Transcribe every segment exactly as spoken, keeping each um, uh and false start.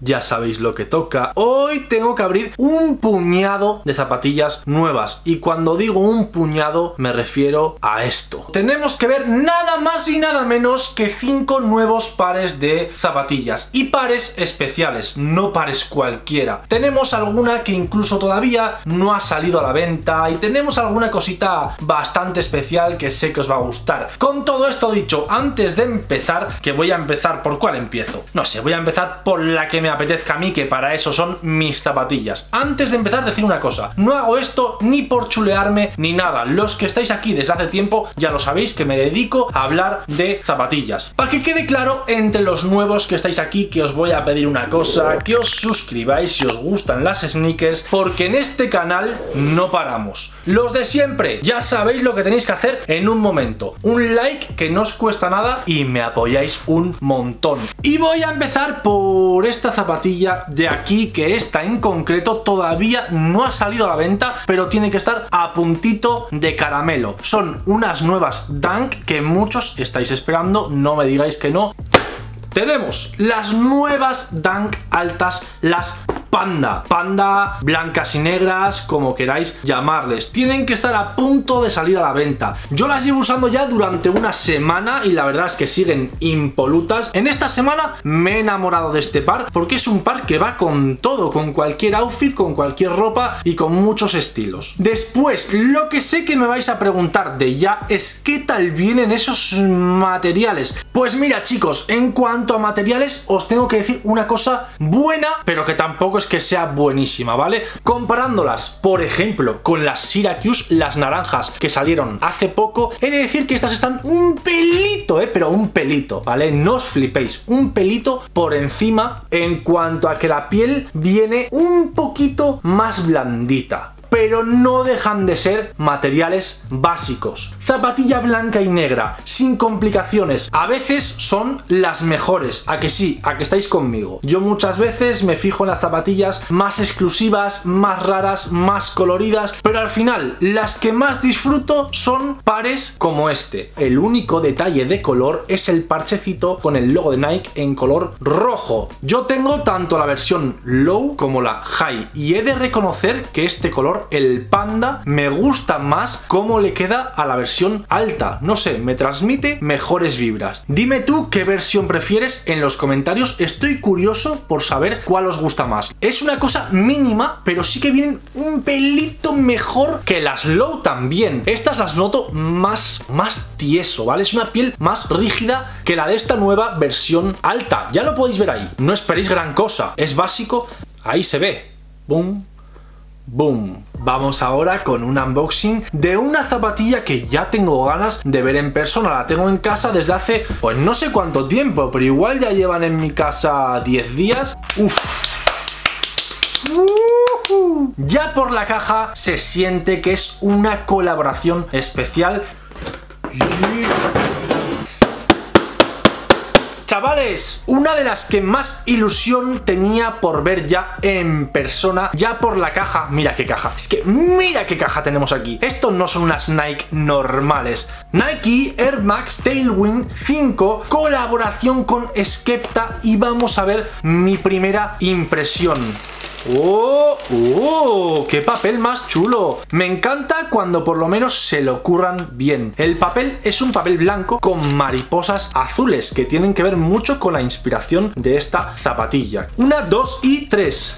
ya sabéis lo que toca. Hoy tengo que abrir un puñado de zapatillas nuevas, y cuando digo un puñado me refiero a esto. Tenemos que ver nada más y nada menos que cinco nuevos pares de zapatillas, y pares especiales, no pares cualquiera. Tenemos alguna que incluso todavía no ha salido a la venta, y tenemos alguna cosita bastante especial que sé que os va a gustar. Con todo esto dicho, antes de empezar, que voy a empezar, ¿por cuál empiezo? No sé, voy a empezar por la que me apetezca a mí, que para eso son mis zapatillas. Antes de empezar, decir una cosa: no hago esto ni por chulearme ni nada. Los que estáis aquí desde hace tiempo ya lo sabéis, que me dedico a hablar de zapatillas. Para que quede claro entre los nuevos que estáis aquí, que os voy a pedir una cosa: que os suscribáis si os gustan las sneakers, porque en este canal no paramos. Los de siempre, ya sabéis lo que tenéis que hacer en un momento: un like, que no os cuesta nada y me apoyáis un montón. Y voy a empezar por esta zapatilla de aquí, que esta en concreto todavía no ha salido a la venta, pero tiene que estar a puntito de caramelo. Son unas nuevas Dunk que muchos estáis esperando, no me digáis que no. Tenemos las nuevas Dunk altas, las Panda, Panda, blancas y negras, como queráis llamarles. Tienen que estar a punto de salir a la venta. Yo las llevo usando ya durante una semana y la verdad es que siguen impolutas. En esta semana me he enamorado de este par, porque es un par que va con todo, con cualquier outfit, con cualquier ropa y con muchos estilos. Después, lo que sé que me vais a preguntar de ya es ¿qué tal vienen esos materiales? Pues mira, chicos, en cuanto a materiales os tengo que decir una cosa buena, pero que tampoco es que sea buenísima, ¿vale? Comparándolas, por ejemplo, con las Syracuse, las naranjas, que salieron hace poco, he de decir que estas están un pelito, ¿eh? Pero un pelito, ¿vale? No os flipéis, un pelito por encima, en cuanto a que la piel viene un poquito más blandita, pero no dejan de ser materiales básicos. Zapatilla blanca y negra, sin complicaciones. A veces son las mejores, a que sí, a que estáis conmigo. Yo muchas veces me fijo en las zapatillas más exclusivas, más raras, más coloridas, pero al final las que más disfruto son pares como este. El único detalle de color es el parchecito con el logo de Nike en color rojo. Yo tengo tanto la versión low como la high, y he de reconocer que este color, el Panda, me gusta más cómo le queda a la versión alta. No sé, me transmite mejores vibras. Dime tú qué versión prefieres en los comentarios, estoy curioso por saber cuál os gusta más. Es una cosa mínima, pero sí que vienen un pelito mejor que las low también. Estas las noto más, más tieso, ¿vale? Es una piel más rígida que la de esta nueva versión alta. Ya lo podéis ver ahí. No esperéis gran cosa, es básico. Ahí se ve. Boom. Boom. Vamos ahora con un unboxing de una zapatilla que ya tengo ganas de ver en persona. La tengo en casa desde hace, pues no sé cuánto tiempo, pero igual ya llevan en mi casa diez días. Uff. Uh-huh. Ya por la caja se siente que es una colaboración especial. Chavales, una de las que más ilusión tenía por ver ya en persona, ya por la caja. Mira qué caja, es que mira qué caja tenemos aquí. Estos no son unas Nike normales. Nike Air Max Tailwind cinco, colaboración con Skepta, y vamos a ver mi primera impresión. ¡Oh! ¡Oh! ¡Qué papel más chulo! Me encanta cuando por lo menos se lo curran bien. El papel es un papel blanco con mariposas azules, que tienen que ver mucho con la inspiración de esta zapatilla. Una, dos y tres.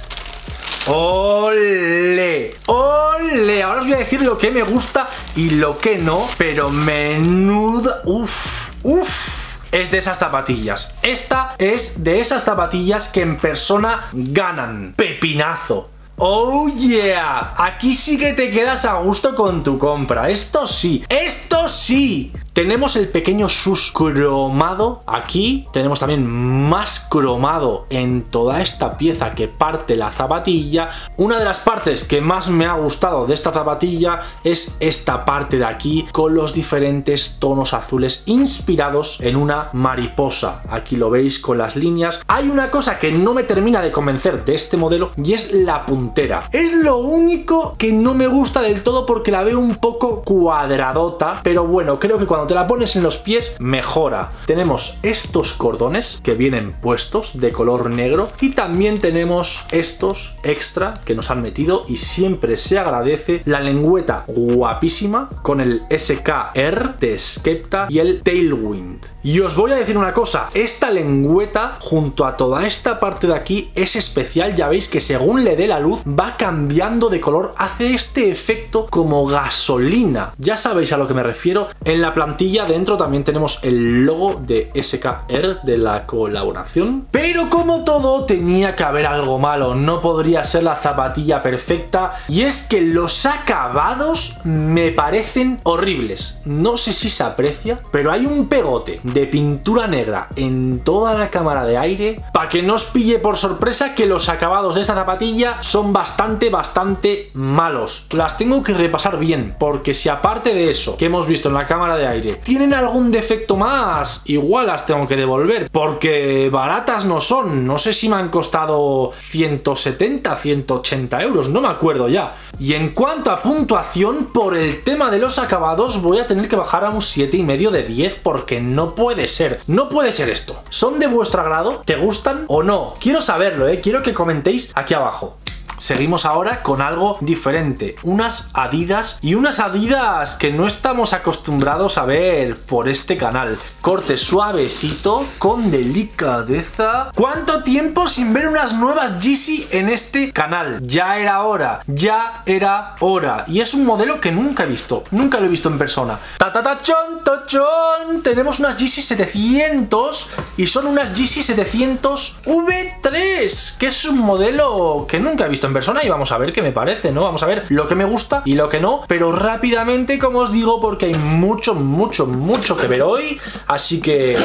¡Ole! ¡Ole! Ahora os voy a decir lo que me gusta y lo que no, pero menuda... ¡Uf! ¡Uf! Es de esas zapatillas. Esta es de esas zapatillas que en persona ganan. Pepinazo. ¡Oh yeah! Aquí sí que te quedas a gusto con tu compra. Esto sí. ¡Esto sí! Tenemos el pequeño sus cromado aquí, tenemos también más cromado en toda esta pieza que parte la zapatilla. Una de las partes que más me ha gustado de esta zapatilla es esta parte de aquí, con los diferentes tonos azules inspirados en una mariposa. Aquí lo veis con las líneas. Hay una cosa que no me termina de convencer de este modelo, y es la punta puntera. Es lo único que no me gusta del todo porque la veo un poco cuadradota, pero bueno, creo que cuando te la pones en los pies mejora. Tenemos estos cordones que vienen puestos de color negro y también tenemos estos extra que nos han metido y siempre se agradece. La lengüeta guapísima con el S K R de Skepta y el Tailwind. Y os voy a decir una cosa, esta lengüeta junto a toda esta parte de aquí es especial, ya veis que según le dé la luz va cambiando de color, hace este efecto como gasolina, ya sabéis a lo que me refiero. En la plantilla dentro también tenemos el logo de S K R de la colaboración, pero como todo tenía que haber algo malo, no podría ser la zapatilla perfecta, y es que los acabados me parecen horribles, no sé si se aprecia, pero hay un pegote de pintura negra en toda la cámara de aire para que no os pille por sorpresa que los acabados de esta zapatilla son bastante bastante malos. Las tengo que repasar bien porque si aparte de eso que hemos visto en la cámara de aire tienen algún defecto más, igual las tengo que devolver porque baratas no son. No sé si me han costado ciento setenta, ciento ochenta euros, no me acuerdo ya. Y en cuanto a puntuación, por el tema de los acabados voy a tener que bajar a un siete y medio de diez porque no puede ser, no puede ser esto. ¿Son de vuestro agrado? ¿Te gustan o no? Quiero saberlo, ¿eh? Quiero que comentéis aquí abajo. Seguimos ahora con algo diferente, unas Adidas, y unas Adidas que no estamos acostumbrados a ver por este canal. Corte suavecito, con delicadeza. ¿Cuánto tiempo sin ver unas nuevas Yeezy en este canal? Ya era hora, ya era hora. Y es un modelo que nunca he visto, nunca lo he visto en persona. Ta ta ta chon, tochón. Tenemos unas Yeezy setecientos y son unas Yeezy setecientos V tres, que es un modelo que nunca he visto en persona y vamos a ver qué me parece, ¿no? Vamos a ver lo que me gusta y lo que no, pero rápidamente, como os digo, porque hay mucho, mucho, mucho que ver hoy, así que...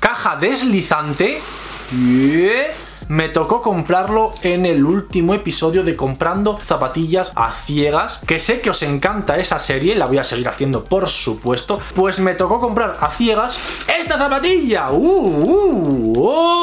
Caja deslizante. Yeah. Me tocó comprarlo en el último episodio de Comprando Zapatillas a Ciegas, que sé que os encanta esa serie, la voy a seguir haciendo por supuesto, pues me tocó comprar a ciegas esta zapatilla. ¡Uh! uh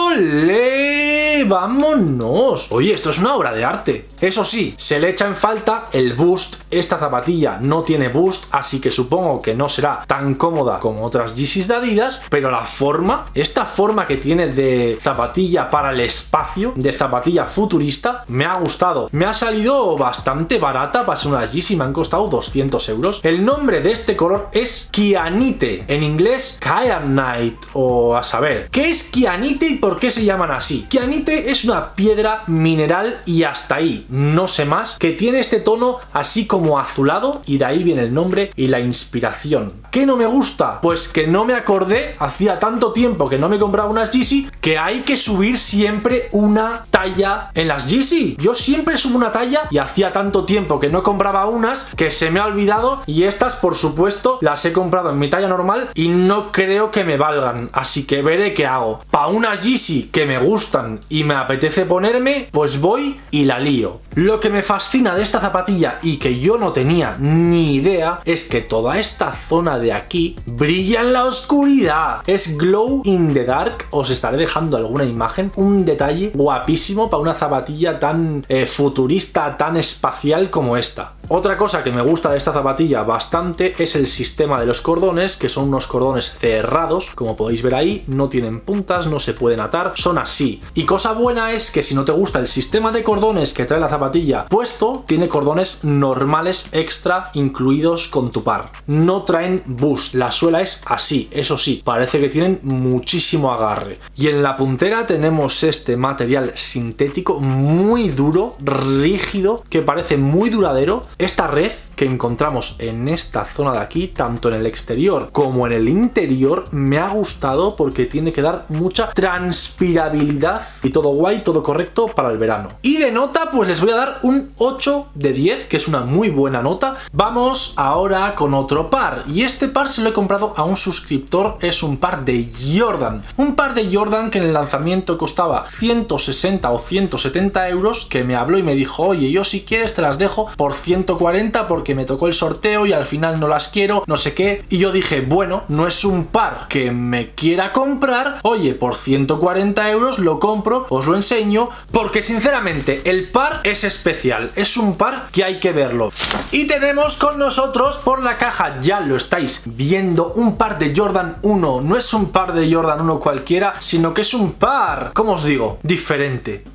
¡Ole! ¡Vámonos! Oye, esto es una obra de arte. Eso sí, se le echa en falta el boost. Esta zapatilla no tiene boost, así que supongo que no será tan cómoda como otras Yeezys de Adidas, pero la forma, esta forma que tiene de zapatilla para el espacio, de zapatilla futurista, me ha gustado. Me ha salido bastante barata para ser unas Yeezy, me han costado doscientos euros. El nombre de este color es Kyanite, en inglés Kyanite, o a saber. ¿Qué es Kyanite y por qué se llaman así? Kyanite es una piedra mineral y hasta ahí, no sé más, que tiene este tono así como azulado y de ahí viene el nombre y la inspiración. ¿Qué no me gusta? Pues que no me acordé, hacía tanto tiempo que no me compraba unas Yeezy, que hay que subir siempre una talla en las Yeezy. Yo siempre subo una talla y hacía tanto tiempo que no compraba unas que se me ha olvidado, y estas por supuesto las he comprado en mi talla normal y no creo que me valgan, así que veré qué hago. Para unas Yeezy que me gustan y me apetece ponerme, pues voy y la lío. Lo que me fascina de esta zapatilla y que yo no tenía ni idea es que toda esta zona de aquí brilla en la oscuridad. Es glow in the dark, os estaré dejando alguna imagen, un detalle guapísimo para una zapatilla tan eh, futurista, tan espacial como esta. Otra cosa que me gusta de esta zapatilla bastante es el sistema de los cordones, que son unos cordones cerrados, como podéis ver ahí, no tienen puntas, no se pueden atar, son así. Y cosa buena es que si no te gusta el sistema de cordones que trae la zapatilla puesto, tiene cordones normales extra incluidos con tu par. No traen boost, la suela es así, eso sí, parece que tienen muchísimo agarre. Y en la puntera tenemos este material sintético muy duro, rígido, que parece muy duradero. Esta red que encontramos en esta zona de aquí, tanto en el exterior como en el interior, me ha gustado porque tiene que dar mucha transpirabilidad y todo guay, todo correcto para el verano. Y de nota, pues les voy a dar un ocho de diez, que es una muy buena nota. Vamos ahora con otro par, y este par se lo he comprado a un suscriptor, es un par de Jordan. Un par de Jordan que en el lanzamiento costaba ciento sesenta o ciento setenta euros, que me habló y me dijo, oye, yo si quieres te las dejo por ciento ciento cuarenta porque me tocó el sorteo y al final no las quiero, no sé qué. Y yo dije, bueno, no es un par que me quiera comprar, oye, por ciento cuarenta euros lo compro, os lo enseño, porque sinceramente el par es especial, es un par que hay que verlo. Y tenemos con nosotros por la caja, ya lo estáis viendo, un par de Jordan uno. No es un par de Jordan uno cualquiera, sino que es un par, ¿cómo os digo?, diferente.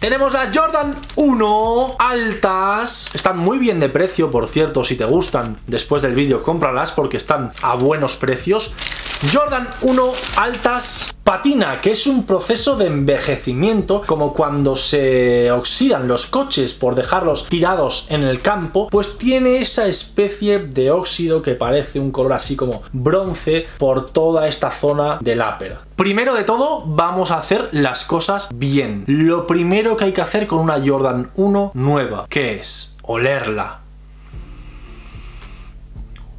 Tenemos las Jordan uno altas, están muy bien de precio, por cierto, si te gustan, después del vídeo cómpralas porque están a buenos precios. Jordan uno altas patina, que es un proceso de envejecimiento, como cuando se oxidan los coches por dejarlos tirados en el campo, pues tiene esa especie de óxido que parece un color así como bronce por toda esta zona del upper. Primero de todo, vamos a hacer las cosas bien. Lo primero que hay que hacer con una Jordan uno nueva, que es olerla.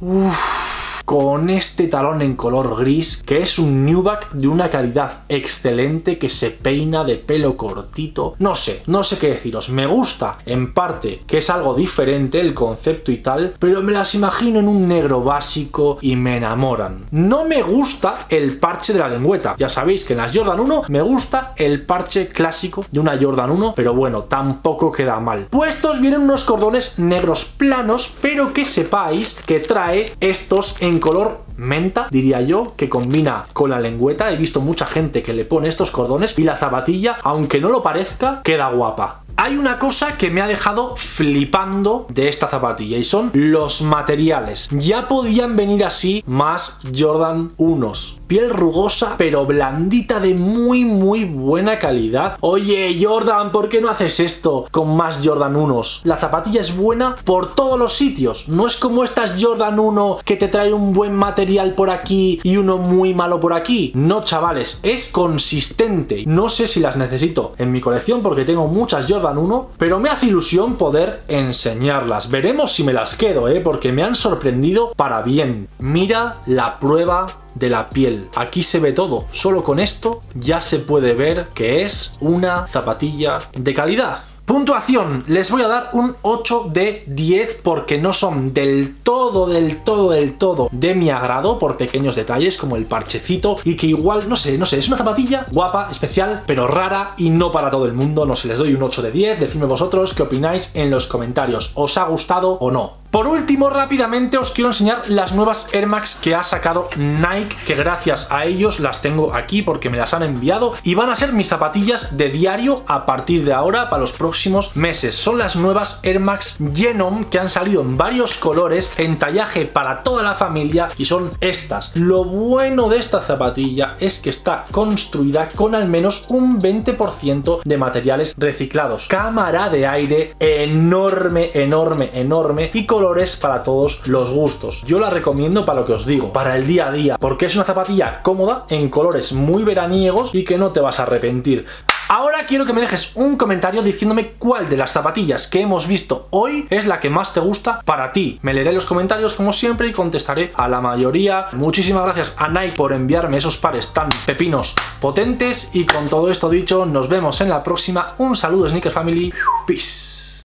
Uff. Con este talón en color gris, que es un nuback de una calidad excelente, que se peina de pelo cortito, no sé, no sé qué deciros, me gusta en parte que es algo diferente el concepto y tal, pero me las imagino en un negro básico y me enamoran. No me gusta el parche de la lengüeta, ya sabéis que en las Jordan uno me gusta el parche clásico de una Jordan uno, pero bueno, tampoco queda mal. Puestos vienen unos cordones negros planos, pero que sepáis que trae estos en color menta, diría yo, que combina con la lengüeta. He visto mucha gente que le pone estos cordones, y la zapatilla, aunque no lo parezca, queda guapa. Hay una cosa que me ha dejado flipando de esta zapatilla y son los materiales. Ya podían venir así más Jordan unos. Piel rugosa pero blandita, de muy muy buena calidad. Oye Jordan, ¿por qué no haces esto con más Jordan unos? La zapatilla es buena por todos los sitios. No es como estas Jordan uno que te trae un buen material por aquí y uno muy malo por aquí. No, chavales, es consistente. No sé si las necesito en mi colección porque tengo muchas Jordan Jordan uno, pero me hace ilusión poder enseñarlas. Veremos si me las quedo, ¿eh? Porque me han sorprendido para bien. Mira la prueba de la piel. Aquí se ve todo. Solo con esto ya se puede ver que es una zapatilla de calidad. Puntuación, les voy a dar un ocho de diez porque no son del todo, del todo, del todo de mi agrado por pequeños detalles como el parchecito y que igual, no sé, no sé, es una zapatilla guapa, especial, pero rara y no para todo el mundo. No sé, les doy un ocho de diez, decidme vosotros qué opináis en los comentarios, ¿os ha gustado o no? Por último, rápidamente os quiero enseñar las nuevas Air Max que ha sacado Nike, que gracias a ellos las tengo aquí porque me las han enviado y van a ser mis zapatillas de diario a partir de ahora para los próximos meses. Son las nuevas Air Max Genome que han salido en varios colores, en tallaje para toda la familia y son estas. Lo bueno de esta zapatilla es que está construida con al menos un veinte por ciento de materiales reciclados. Cámara de aire enorme, enorme, enorme y color para todos los gustos. Yo la recomiendo para lo que os digo, para el día a día, porque es una zapatilla cómoda en colores muy veraniegos y que no te vas a arrepentir. Ahora quiero que me dejes un comentario diciéndome cuál de las zapatillas que hemos visto hoy es la que más te gusta para ti. Me leeré los comentarios como siempre y contestaré a la mayoría. Muchísimas gracias a Nike por enviarme esos pares tan pepinos potentes y con todo esto dicho, nos vemos en la próxima. Un saludo, Sneaker Family. Peace.